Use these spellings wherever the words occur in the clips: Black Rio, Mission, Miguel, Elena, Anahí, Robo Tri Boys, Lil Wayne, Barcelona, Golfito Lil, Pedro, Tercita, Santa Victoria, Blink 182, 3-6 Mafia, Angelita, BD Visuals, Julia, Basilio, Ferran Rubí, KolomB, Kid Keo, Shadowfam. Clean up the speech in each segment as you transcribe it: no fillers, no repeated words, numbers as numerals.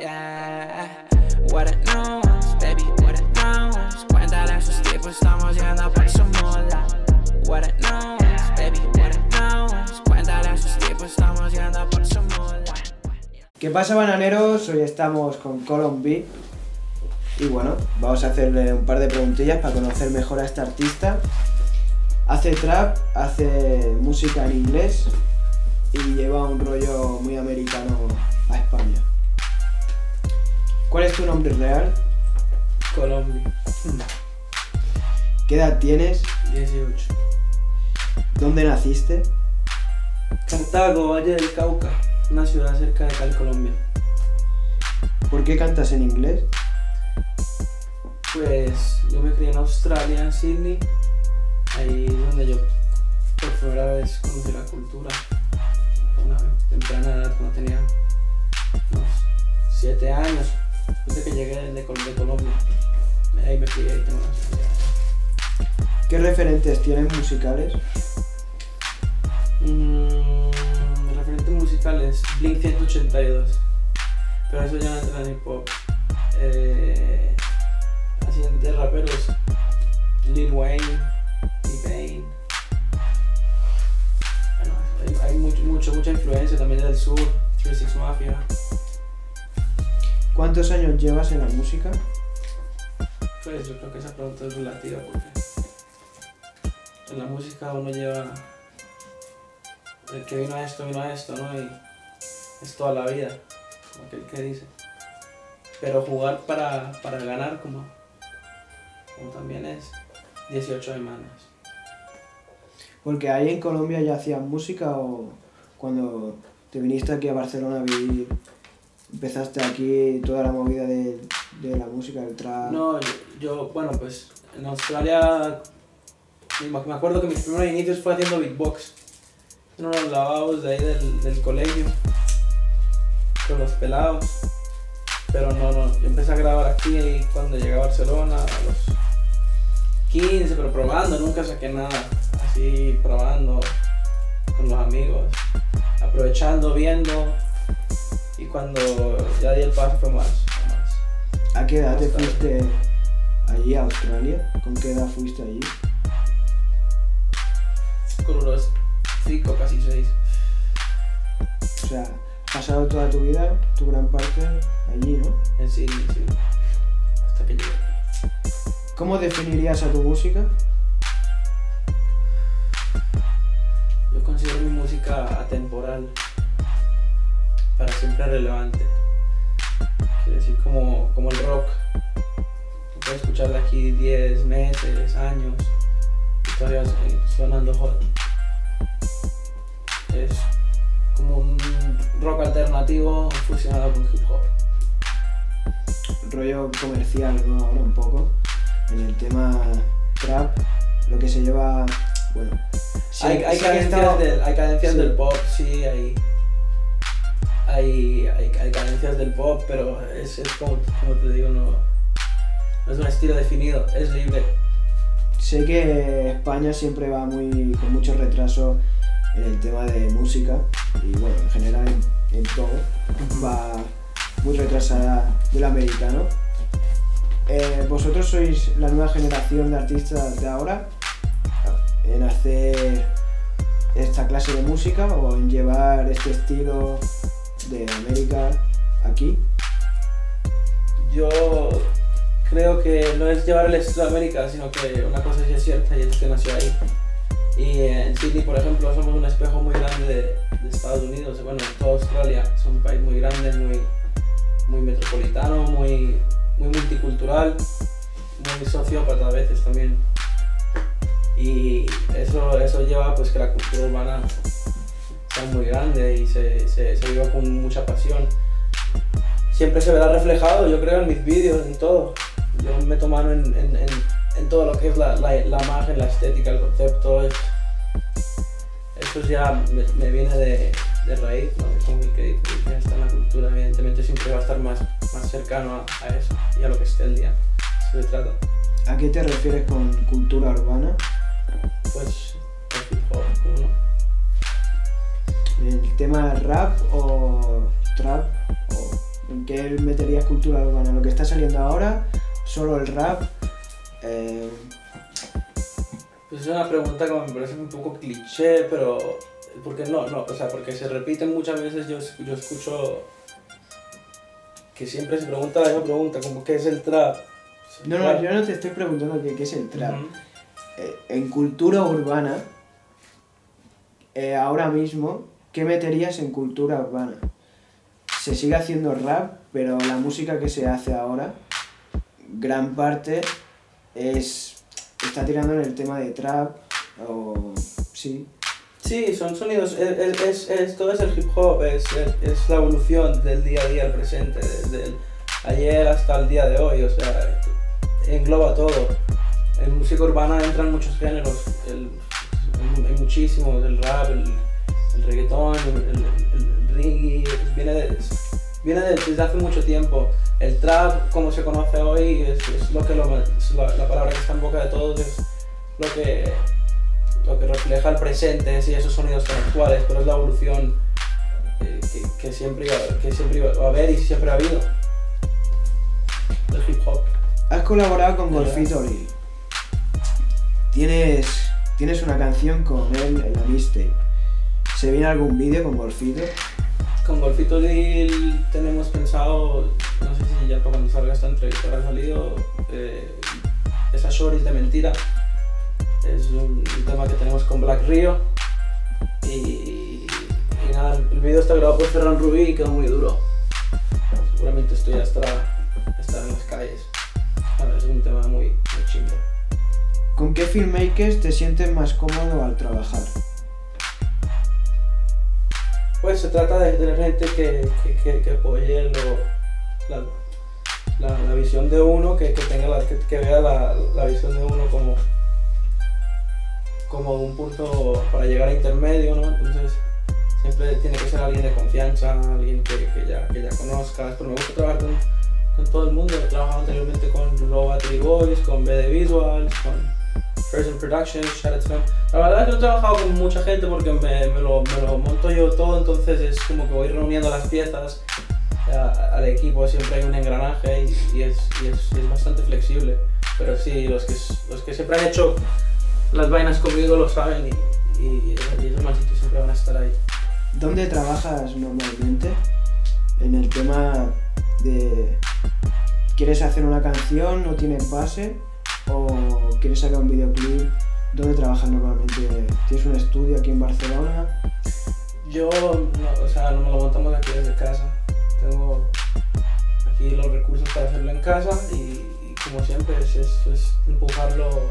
yeah. What a no one's, baby, what a no one's. Cuéntale a sus tipos, estamos llegando por su mola. What a no one's, baby, what a no one's. Cuéntale a sus tipos, estamos llegando por su mola. ¿Qué pasa, bananeros? Hoy estamos con KolomB. Y bueno, vamos a hacerle un par de preguntillas para conocer mejor a este artista. Hace trap, hace música en inglés y lleva un rollo muy americano a España. ¿Cuál es tu nombre real? KolomB. ¿Qué edad tienes? 18. ¿Dónde naciste? Cartago, Valle del Cauca, una ciudad cerca de Cali, Colombia. ¿Por qué cantas en inglés? Pues yo me crié en Australia, en Sydney. Ahí es donde yo por primera vez conocí la cultura a una temprana edad, cuando tenía unos 7 años, desde que llegué de Colombia. Ahí me crié y tengo una sociedad. ¿Qué referentes tienes musicales? Referentes musicales, Blink 182, pero eso ya no entra en hip hop. Así de raperos, Lil Wayne. Bueno, hay mucha influencia también del sur, 3-6 Mafia. ¿Cuántos años llevas en la música? Pues yo creo que esa pregunta es relativa, porque en la música uno lleva... El que vino a esto, ¿no? Y es toda la vida, como aquel que dice. Pero jugar para ganar, como también es 18 hermanos. Porque ahí en Colombia ya hacían música, o cuando te viniste aquí a Barcelona a vivir, empezaste aquí toda la movida de la música, del trap. No, yo bueno, pues en Australia me acuerdo que mis primeros inicios fue haciendo beatbox. En unos lavados de ahí del colegio, con los pelados. Pero no, yo empecé a grabar aquí y cuando llegué a Barcelona a los 15, pero probando, nunca saqué nada. Sí, probando con los amigos, aprovechando, viendo, y cuando ya di el paso fue más. ¿A qué edad te fuiste allí a Australia? ¿Con qué edad fuiste allí? Con unos 5, casi 6. O sea, pasado toda tu vida, tu gran parte allí, ¿no? En Sydney, sí, hasta que llegué. ¿Cómo definirías a tu música? Considero mi música atemporal, para siempre relevante. Quiere decir, como el rock, puedes escucharla aquí 10 meses, años, y todavía sonando hot. Es como un rock alternativo fusionado con hip hop. Rollo comercial, ¿no? Ahora un poco, en el tema trap, lo que se lleva, bueno... Sí, hay cadencias sí. Del pop, sí, hay cadencias del pop, pero es como te digo, no es un estilo definido, es libre. Sé que España siempre va con mucho retraso en el tema de música, y bueno, en general en todo, va muy retrasada del americano. ¿Vosotros sois la nueva generación de artistas de ahora en hacer esta clase de música o en llevar este estilo de América aquí? Yo creo que no es llevar el estilo de América, sino que una cosa sí es cierta y es que nació ahí. Y en Sydney, por ejemplo, somos un espejo muy grande de Estados Unidos, bueno, toda Australia. Es un país muy grande, muy metropolitano, muy multicultural, muy sociópata a veces también. Y eso lleva pues que la cultura urbana sea muy grande y se viva con mucha pasión. Siempre se verá reflejado, yo creo, en mis vídeos, en todo. Yo meto mano en todo lo que es la imagen, la estética, el concepto. Eso ya me viene de raíz, ¿no? Es como que ya está en la cultura, evidentemente siempre va a estar más cercano a eso y a lo que esté el día. Eso se trata. ¿A qué te refieres con cultura urbana? Pues el hip hop, ¿no? ¿El tema rap o trap o que él metería escultura urbana. Lo que está saliendo ahora, solo el rap. Pues es una pregunta que me parece un poco cliché, pero porque porque se repiten muchas veces. Yo escucho que siempre se pregunta la misma pregunta, como ¿qué es el trap? No, yo no te estoy preguntando qué es el trap. En cultura urbana, ahora mismo, ¿qué meterías en cultura urbana? Se sigue haciendo rap, pero la música que se hace ahora, gran parte, está tirando en el tema de trap, o... sí. Sí, son sonidos, todo es el hip hop, es la evolución del día a día al presente, desde ayer hasta el día de hoy, o sea, engloba todo. En música urbana entran muchos géneros, hay muchísimos, el rap, el reggaetón, el reggae, viene desde hace mucho tiempo. El trap, como se conoce hoy, es la palabra que está en boca de todos, es lo que refleja el presente, sí, esos sonidos tan actuales, pero es la evolución que siempre va a haber y siempre ha habido. El hip hop. Has colaborado con Golfito Lil. Tienes una canción con él en la mixtape. ¿Se viene algún vídeo con Golfito? Con Golfito Lil tenemos pensado, no sé si ya para cuando salga esta entrevista habrá salido, esa Shorty de Mentira. Es un tema que tenemos con Black Rio. Y nada, el vídeo está grabado por Ferran Rubí y quedó muy duro. Seguramente esto ya estará en las calles. Bueno, es un tema muy chingo. ¿Con qué filmmakers te sientes más cómodo al trabajar? Pues se trata de tener gente que apoye la visión de uno, que vea la visión de uno como un punto para llegar a intermedio, ¿no? Entonces siempre tiene que ser alguien de confianza, alguien que ya conozcas, pero me gusta trabajar con todo el mundo. He trabajado anteriormente con Robo Tri Boys, con BD Visuals, con First Production, Shadowfam. La verdad es que no he trabajado con mucha gente porque me lo monto yo todo, entonces es como que voy reuniendo las piezas al equipo, siempre hay un engranaje y es bastante flexible. Pero sí, los que siempre han hecho las vainas conmigo lo saben y esos malditos siempre van a estar ahí. ¿Dónde trabajas normalmente? En el tema de... ¿Quieres hacer una canción? ¿No tienes base? ¿O quieres sacar un videoclip? ¿Dónde trabajas normalmente? ¿Tienes un estudio aquí en Barcelona? Yo, no me lo montamos aquí desde casa. Tengo aquí los recursos para hacerlo en casa y como siempre es empujarlo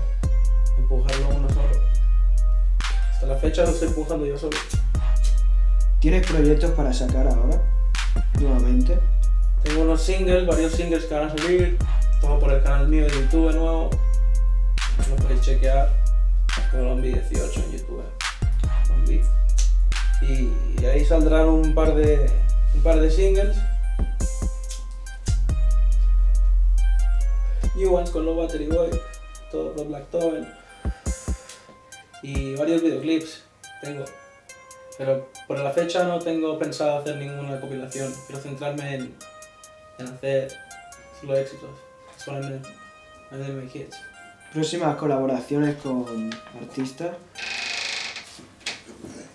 uno solo. Hasta la fecha lo estoy empujando yo solo. ¿Tienes proyectos para sacar ahora? Nuevamente. Tengo unos singles, varios singles que van a salir. Todo por el canal mío de YouTube nuevo. Lo podéis chequear. KolomB 18 en YouTube. KolomB. Y ahí saldrán un par de singles. New ones con Robo Tri Boys. Todo por Black Toven. Y varios videoclips tengo. Pero por la fecha no tengo pensado hacer ninguna compilación. Quiero centrarme en hacer solo éxitos. Próximas colaboraciones con artistas.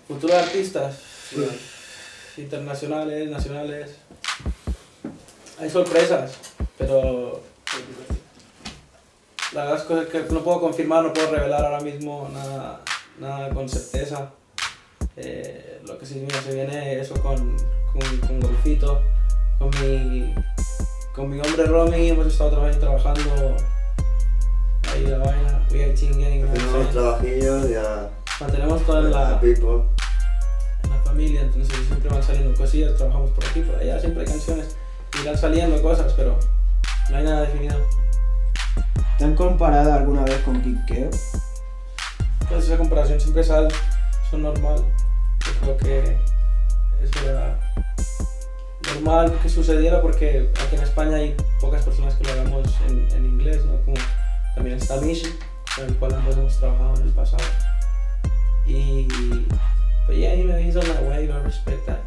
Futuros artistas. Sí. Internacionales, nacionales. Hay sorpresas, pero la verdad es que no puedo confirmar, no puedo revelar ahora mismo nada con certeza. Lo que sí se viene eso con Golfito, con mi hombre Romy hemos estado otra vez trabajando ahí la vaina, we are chinging. Tenemos trabajillos, ya... Mantenemos todo en la familia, entonces siempre van saliendo cosillas, trabajamos por aquí, por allá, siempre hay canciones, irán saliendo cosas, pero no hay nada definido. ¿Te han comparado alguna vez con Kid Keo? Pues esa comparación siempre sale, eso es normal, yo creo que eso era... normal que sucediera porque aquí en España hay pocas personas que lo hagamos en inglés, ¿no? Como también está Mission, con el cual ambos hemos trabajado en el pasado. Y... But yeah, he's on that way, I respect that.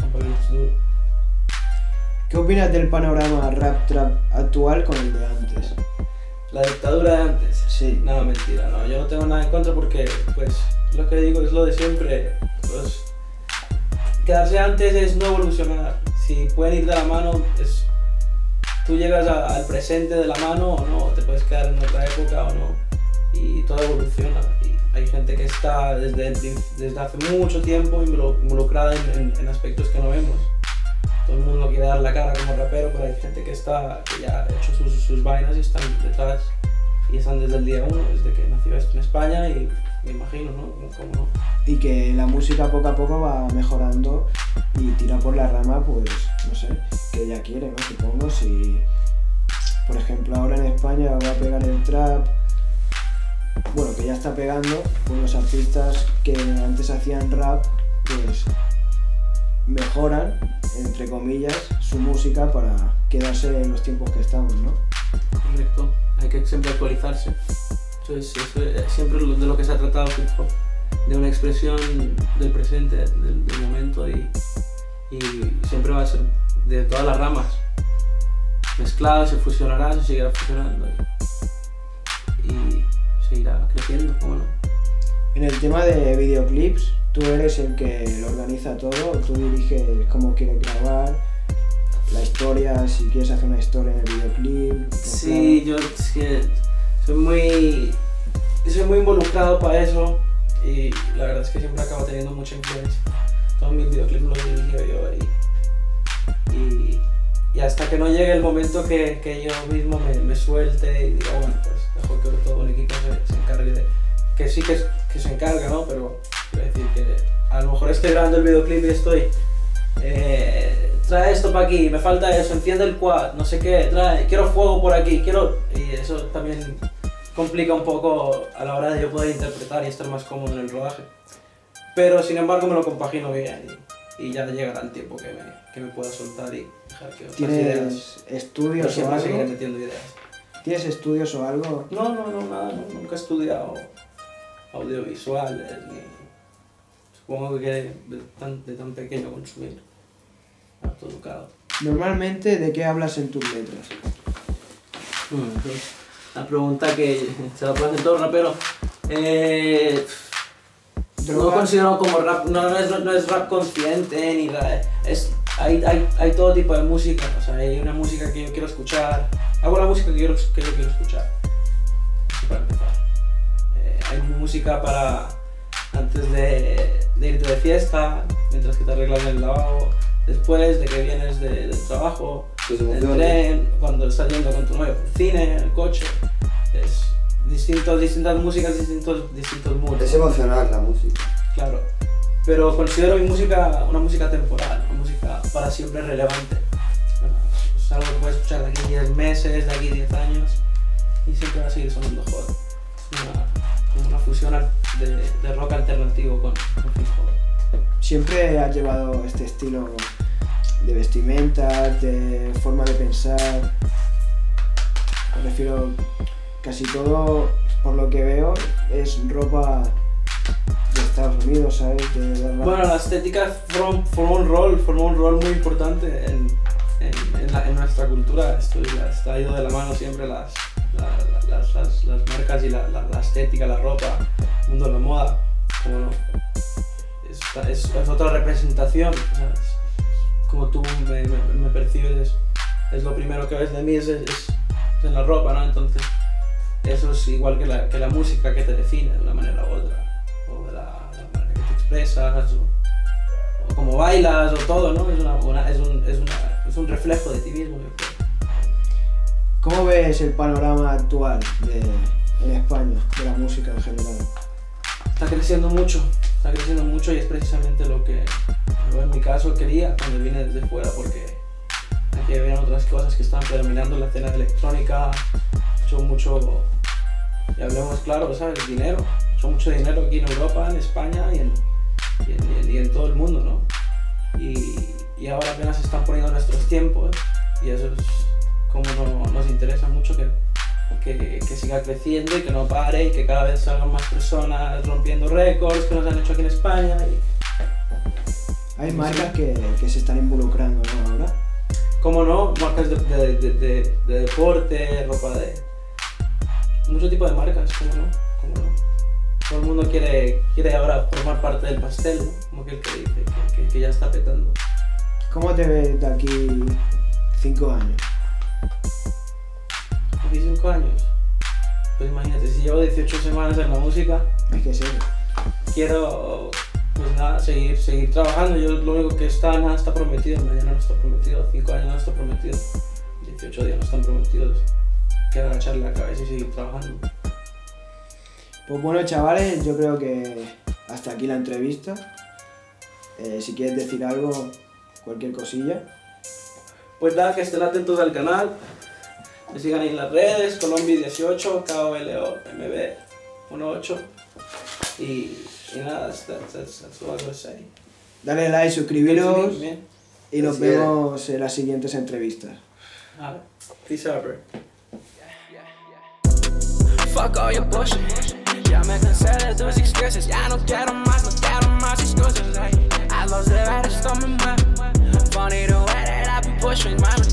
Complementos duro. ¿Qué opinas del panorama rap trap actual con el de antes? La dictadura de antes. Sí. No, mentira, no. Yo no tengo nada en contra porque, pues, lo que digo es lo de siempre. Pues, quedarse antes es no evolucionar. Si pueden ir de la mano, es, tú llegas al presente de la mano o no, te puedes quedar en otra época o no. Y todo evoluciona. Y hay gente que está desde hace mucho tiempo involucrada en aspectos que no vemos. Todo el mundo quiere dar la cara como rapero, pero hay gente que ya ha hecho sus vainas y están detrás y están desde el día uno, desde que nació esto en España y me imagino, ¿no? ¿Cómo no? Y que la música poco a poco va mejorando y tira por la rama, pues, no sé, que ella quiere, ¿no? Supongo, si, por ejemplo, ahora en España va a pegar el trap, bueno, que ya está pegando, pues los artistas que antes hacían rap, pues, mejoran, entre comillas, su música para quedarse en los tiempos que estamos, ¿no? Correcto, hay que siempre actualizarse. Entonces, eso es siempre de lo que se ha tratado hip hop, de una expresión del presente, del momento y siempre va a ser de todas las ramas mezcladas, se fusionará, se seguirá fusionando y seguirá creciendo, ¿cómo no? En el tema de videoclips, tú eres el que lo organiza todo, tú diriges cómo quieres grabar, la historia, si quieres hacer una historia en el videoclip. Sí, yo soy muy involucrado para eso y la verdad es que siempre acabo teniendo mucha influencia. Todos mis videoclips los dirijo yo y hasta que no llegue el momento que yo mismo me suelte y digo, bueno, pues mejor que todo el equipo se encargue de. Que sí que se encarga, ¿no? Pero quiero decir que a lo mejor estoy grabando el videoclip y estoy trae esto para aquí, me falta eso, enciende el quad, no sé qué, trae, quiero fuego por aquí, quiero... Y eso también complica un poco a la hora de yo poder interpretar y estar más cómodo en el rodaje. Pero sin embargo me lo compagino bien y ya llegará el tiempo que me pueda soltar y dejar que otras ideas... ¿Estudios o algo? Seguiré metiendo ideas. ¿Tienes estudios o algo? No, nada, nunca he estudiado audiovisuales, supongo que de tan pequeño consumir autoeducado. Normalmente, ¿de qué hablas en tus letras? La pregunta que se la plantea todo rapero. No considero como rap, no es rap consciente ni nada. Hay todo tipo de música, o sea, hay una música que yo quiero escuchar, hago la música que yo quiero escuchar. Para empezar. Hay música para antes de irte de fiesta, mientras que te arreglas el lavabo, después de que vienes del trabajo, del tren, cuando estás yendo con tu novio, el cine, el coche. Es distintas músicas, distintos moods. Es emocional la música. Claro, pero considero mi música una música temporal, una música para siempre relevante. Es algo que puedes escuchar de aquí 10 meses, de aquí 10 años y siempre va a seguir sonando hot. Una fusión de rock alternativo con hip hop. ¿Siempre has llevado este estilo de vestimenta, de forma de pensar? Me refiero, casi todo, por lo que veo, es ropa de Estados Unidos, ¿sabes? Bueno, la estética formó un rol muy importante en nuestra cultura. Esto ha ido de la mano siempre las marcas y la estética, la ropa, el mundo de la moda, como no, es otra representación, ¿sabes? Como tú me percibes, es lo primero que ves de mí, es en la ropa, ¿no? Entonces, eso es igual que la música que te define de una manera u otra, o de la manera que te expresas, o cómo bailas, o todo, ¿no? Es un reflejo de ti mismo, yo creo. ¿Cómo ves el panorama actual en España, de la música en general? Está creciendo mucho y es precisamente lo que yo en mi caso quería cuando vine desde fuera, porque aquí habían otras cosas que estaban predominando en la escena electrónica, mucho, y hablemos claro, ¿sabes? Dinero, mucho dinero aquí en Europa, en España y en todo el mundo, ¿no? Y ahora apenas se están poniendo nuestros tiempos y eso es... como nos interesa mucho que siga creciendo y que no pare y que cada vez salgan más personas rompiendo récords que nos han hecho aquí en España. Hay marcas que se están involucrando, ¿no? Ahora. Como no, marcas de deporte, ropa de... mucho tipo de marcas, como no, como no. Todo el mundo quiere ahora formar parte del pastel, ¿no? Como aquel que dice, que ya está petando. ¿Cómo te ves de aquí 5 años? ¿Aquí 5 años? Pues imagínate, si llevo 18 semanas en la música... Es que sí. Quiero, pues nada, seguir trabajando. Yo lo único que está, nada está prometido. Mañana no está prometido, 5 años no está prometido, 18 días no están prometidos. Queda agacharle la cabeza y seguir trabajando. Pues bueno, chavales, yo creo que hasta aquí la entrevista. Si quieres decir algo, cualquier cosilla. Pues nada, que estén atentos al canal. Me sigan en las redes, KolomB18, KolomB18. Y nada, that's what I was saying. Dale like, suscribiros y nos vemos en las siguientes entrevistas. Peace out, bro. Fuck all your bullshit. Ya me cansé de tus excuses. Ya no quiero más excusas. I lost it, I just don't remember. Funny the way that I be pushing my